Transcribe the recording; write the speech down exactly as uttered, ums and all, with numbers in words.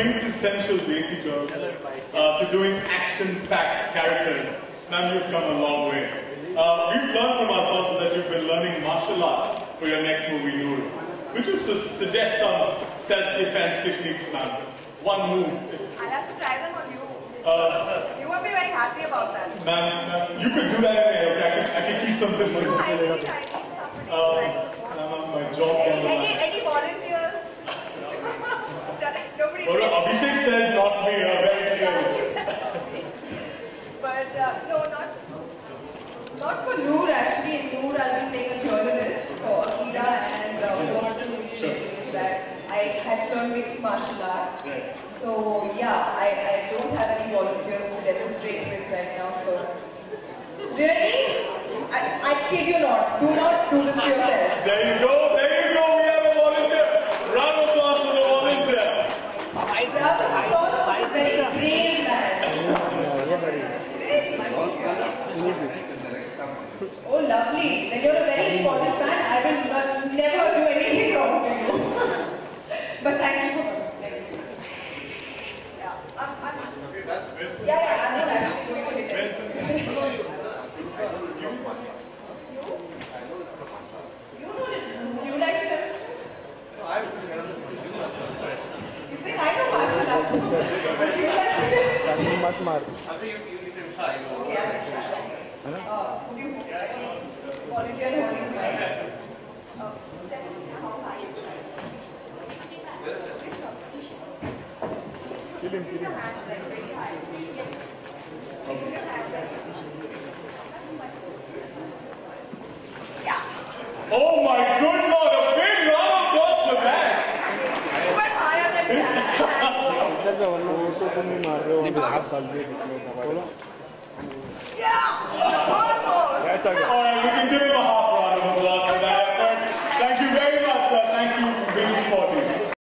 quintessential Desi joke uh, to doing action-packed characters. Ma'am, you've come a long way. Uh, we've learned from our sources that you've been learning martial arts for your next movie, Noor, which is to suggest some self-defense techniques, ma'am. One move. I'll have to try them on you. Uh, you won't be very happy about that. Ma'am, you could do that anyway, okay? I can, I can keep some distance. No, I need, I need somebody. Uh, ma'am, my job's on the line. Any, any volunteers? Nobody. Or, Abhishek says not me, uh, very clearly. But uh, no, not, not for Noor actually. In Noor, I'll be playing a journalist for Akira and uh, Postal, which is sure. That. I had learned mixed martial arts, right. So yeah, I, I don't have any volunteers to demonstrate with right now, so really, I, I kid you not, do not do this to yourself. There you go, there you go, we have a volunteer. Round of applause for the volunteer. Round of applause for the very brave man. Oh lovely, then you're a very important fan. I will not, never do anything wrong to you. But thank you for coming. Yeah, I'm, I'm yeah, yeah, I'm not actually going to get it. You know it. You like to demonstrate? No, I don't demonstrate. You think I know martial arts? But you like to demonstrate? After you, you can try. Okay, I will try. Uh, would you please volunteer holding my... Uh, Kill him, kill him. Oh my good lord, a big round of applause for that! But higher than that. Yeah! Alright, we can do it.